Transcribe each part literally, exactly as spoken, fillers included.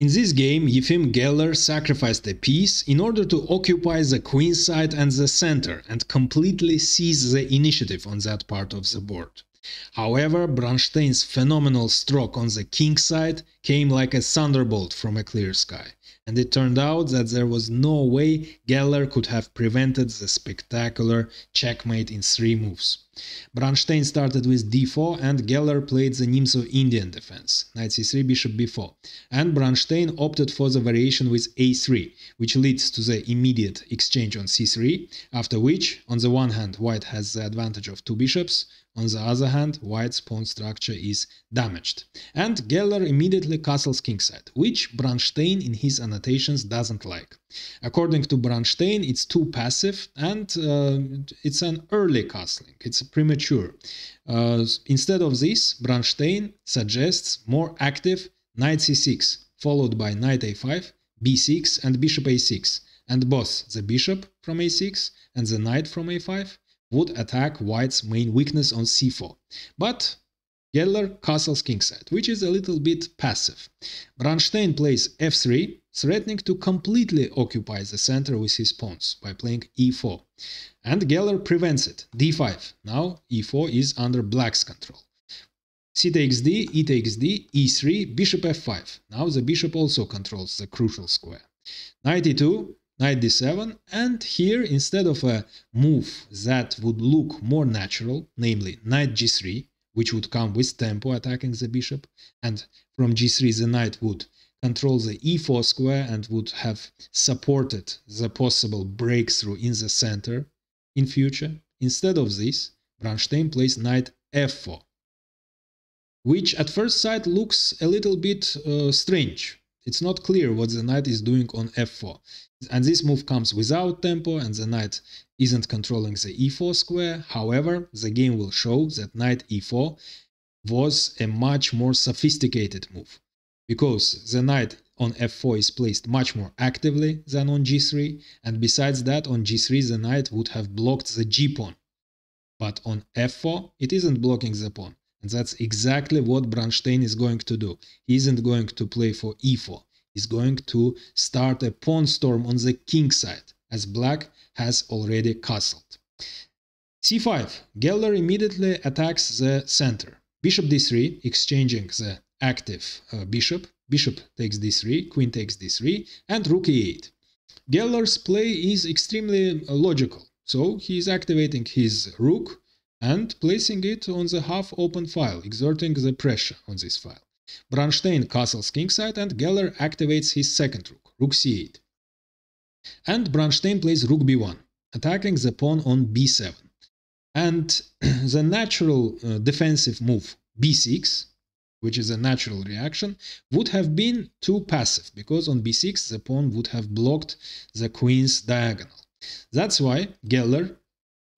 In this game, Yefim Geller sacrificed a piece in order to occupy the queen side and the center and completely seize the initiative on that part of the board. However, Bronstein's phenomenal stroke on the king side came like a thunderbolt from a clear sky, and it turned out that there was no way Geller could have prevented the spectacular checkmate in three moves. Bronstein started with d four and Geller played the Nimzo Indian defense, knight c three, bishop b four, and Bronstein opted for the variation with a three, which leads to the immediate exchange on c three, after which, on the one hand, white has the advantage of two bishops, on the other hand, white's pawn structure is damaged, and Geller immediately castles kingside, which Bronstein in his annotations doesn't like. According to Bronstein, it's too passive and uh, it's an early castling, it's premature. Uh, instead of this, Bronstein suggests more active knight c six, followed by knight a five, b six and bishop a six, and both the bishop from a six and the knight from a five would attack white's main weakness on c four, but Geller castles kingside, which is a little bit passive. Bronstein plays f three, threatening to completely occupy the center with his pawns by playing e four, and Geller prevents it, d five, now e four is under black's control. C takes d, e takes d, e three, bishop f five, now the bishop also controls the crucial square. Knight e two, knight d seven, and here, instead of a move that would look more natural, namely knight g three, which would come with tempo attacking the bishop, and from g three the knight would control the e four square and would have supported the possible breakthrough in the center in future, instead of this, Bronstein plays knight f four, which at first sight looks a little bit uh, strange. It's not clear what the knight is doing on f four, and this move comes without tempo and the knight isn't controlling the e four square. However, the game will show that knight e four was a much more sophisticated move, because the knight on f four is placed much more actively than on g three, and besides that, on g three the knight would have blocked the g pawn, but on f four it isn't blocking the pawn. And that's exactly what Bronstein is going to do. He isn't going to play for e four. He's going to start a pawn storm on the king side, as black has already castled. c five. Geller immediately attacks the center. Bishop d three, exchanging the active uh, bishop. Bishop takes d three, queen takes d three, and rook e eight. Geller's play is extremely uh, logical. So he is activating his rook and placing it on the half-open file, exerting the pressure on this file. Bronstein castles kingside and Geller activates his second rook, rook c eight. And Bronstein plays rook b one, attacking the pawn on b seven. And the natural uh, defensive move, b six, which is a natural reaction, would have been too passive, because on b six the pawn would have blocked the queen's diagonal. That's why Geller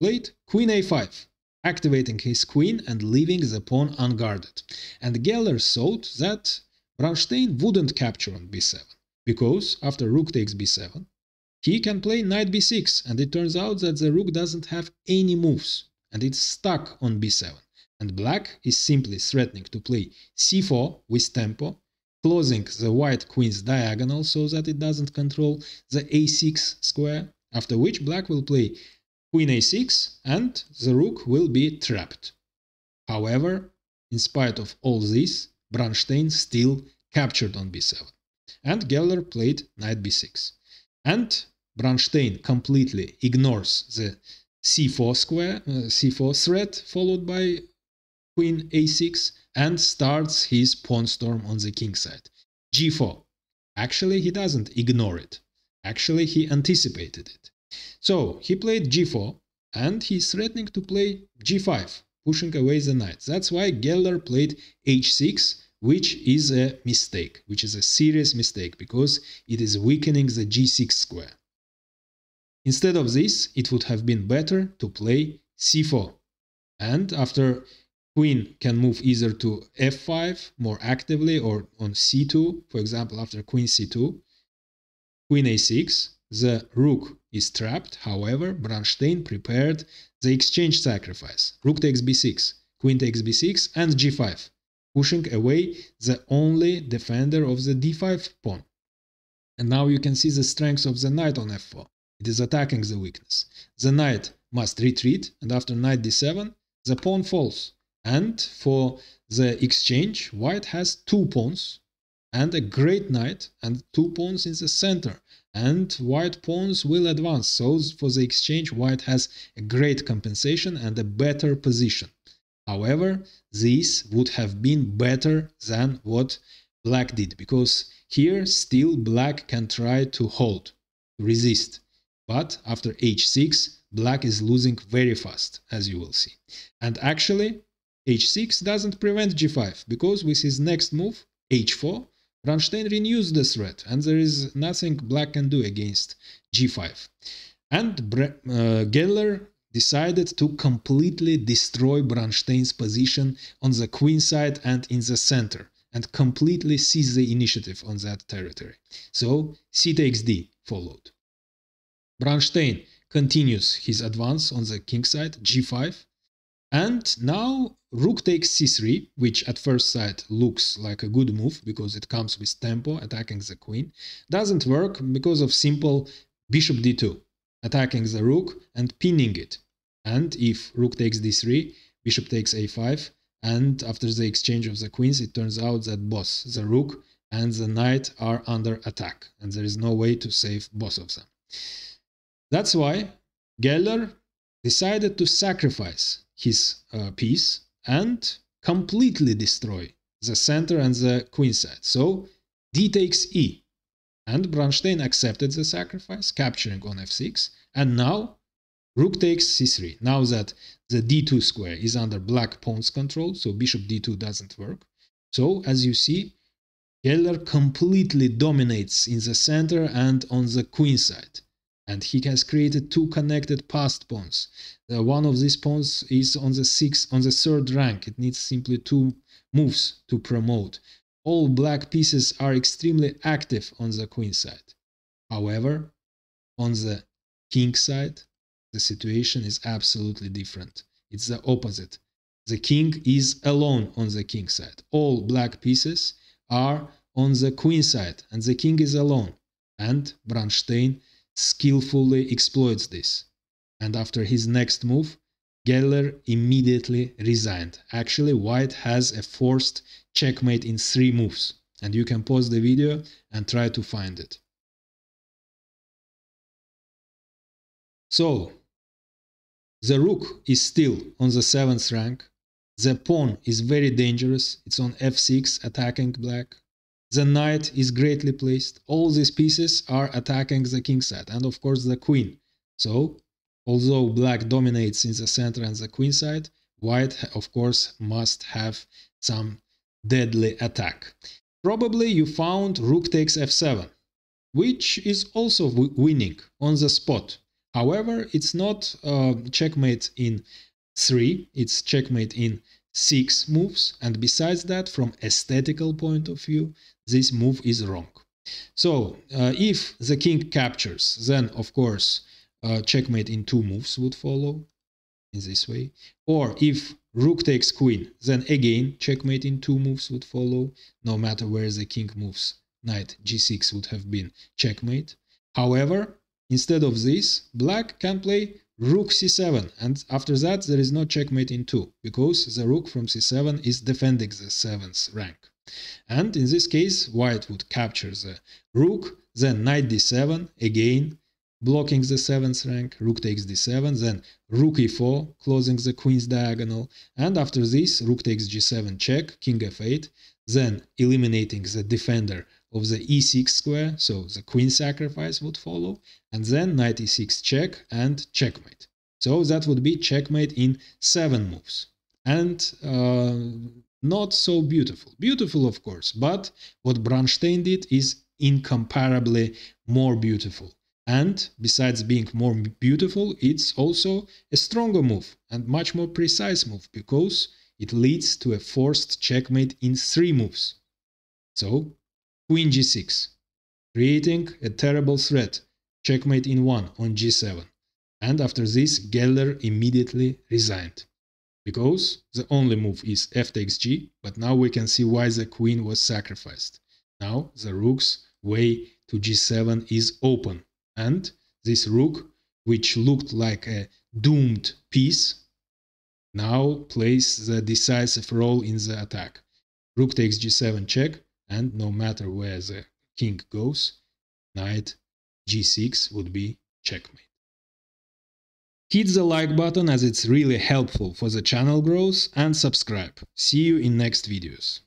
played queen a five, activating his queen and leaving the pawn unguarded. And Geller thought that Bronstein wouldn't capture on b seven, because after rook takes b seven, he can play knight b six, and it turns out that the rook doesn't have any moves, and it's stuck on b seven, and black is simply threatening to play c four with tempo, closing the white queen's diagonal so that it doesn't control the a six square, after which black will play queen a six, and the rook will be trapped. However, in spite of all this, Bronstein still captured on b seven, and Geller played knight b six. And Bronstein completely ignores the c four square, uh, c four threat followed by queen a six, and starts his pawn storm on the king side. g four. Actually, he doesn't ignore it. Actually, he anticipated it. So, he played g four, and he's threatening to play g five, pushing away the knight. That's why Geller played h six, which is a mistake, which is a serious mistake, because it is weakening the g six square. Instead of this, it would have been better to play c four. And after queen can move either to f five more actively or on c two, for example, after queen c two, queen a six, the rook is trapped. However, Bronstein prepared the exchange sacrifice. Rook takes b six, queen takes b six, and g five, pushing away the only defender of the d five pawn. And now you can see the strength of the knight on f four. It is attacking the weakness. The knight must retreat, and after knight d seven, the pawn falls. And for the exchange, white has two pawns and a great knight and two pawns in the center. And white pawns will advance, so for the exchange white has a great compensation and a better position. However, this would have been better than what black did, because here still black can try to hold, resist. But after h six, black is losing very fast, as you will see. And actually, h six doesn't prevent g five, because with his next move, h four, Bronstein renews the threat, and there is nothing black can do against g five. And Bre uh, Geller decided to completely destroy Bronstein's position on the queen side and in the center, and completely seize the initiative on that territory. So c takes d followed. Bronstein continues his advance on the king side, g five. And now rook takes c three, which at first sight looks like a good move because it comes with tempo, attacking the queen. Doesn't work because of simple bishop d two, attacking the rook and pinning it. And if rook takes d three, bishop takes a five, and after the exchange of the queens, it turns out that both the rook and the knight are under attack, and there is no way to save both of them. That's why Geller decided to sacrifice his uh, piece and completely destroy the center and the queen side. So d takes e, and Bronstein accepted the sacrifice, capturing on f six, and now rook takes c three. Now that the d two square is under black pawn's control, so bishop d two doesn't work. So as you see, Geller completely dominates in the center and on the queen side. And he has created two connected passed pawns. The one of these pawns is on the sixth, on the third rank. It needs simply two moves to promote. All black pieces are extremely active on the queen side. However, on the king side, the situation is absolutely different. It's the opposite. The king is alone on the king side. All black pieces are on the queen side, and the king is alone. And Bronstein skillfully exploits this, and after his next move, Geller immediately resigned. Actually, white has a forced checkmate in three moves, and you can pause the video and try to find it. So, the rook is still on the seventh rank, the pawn is very dangerous, it's on f six attacking black. The knight is greatly placed. All these pieces are attacking the king side and, of course, the queen. So, although black dominates in the center and the queen side, white, of course, must have some deadly attack. Probably you found rook takes f seven, which is also winning on the spot. However, it's not uh, checkmate in three, it's checkmate in six moves, and besides that, from aesthetical point of view, this move is wrong. So, uh, if the king captures, then, of course, uh, checkmate in two moves would follow, in this way. Or if rook takes queen, then again, checkmate in two moves would follow. No matter where the king moves, knight g six would have been checkmate. However, instead of this, black can play rook c seven, and after that there is no checkmate in two, because the rook from c seven is defending the seventh rank. And in this case, white would capture the rook, then knight d seven, again blocking the seventh rank, rook takes d seven, then rook e four, closing the queen's diagonal, and after this, rook takes g seven check, king f eight, then eliminating the defender of the e six square, so the queen sacrifice would follow, and then knight e six check and checkmate. So that would be checkmate in seven moves. And uh, not so beautiful. Beautiful, of course, but what Bronstein did is incomparably more beautiful. And besides being more beautiful, it's also a stronger move and much more precise move, because it leads to a forced checkmate in three moves. So, queen g six, creating a terrible threat, checkmate in one on g seven, and after this Geller immediately resigned. because the only move is f takes g, but now we can see why the queen was sacrificed. Now the rook's way to g seven is open, and this rook, which looked like a doomed piece, now plays the decisive role in the attack. Rook takes g seven check, and no matter where the king goes, knight g six would be checkmate. Hit the like button, as it's really helpful for the channel growth, and subscribe. See you in next videos.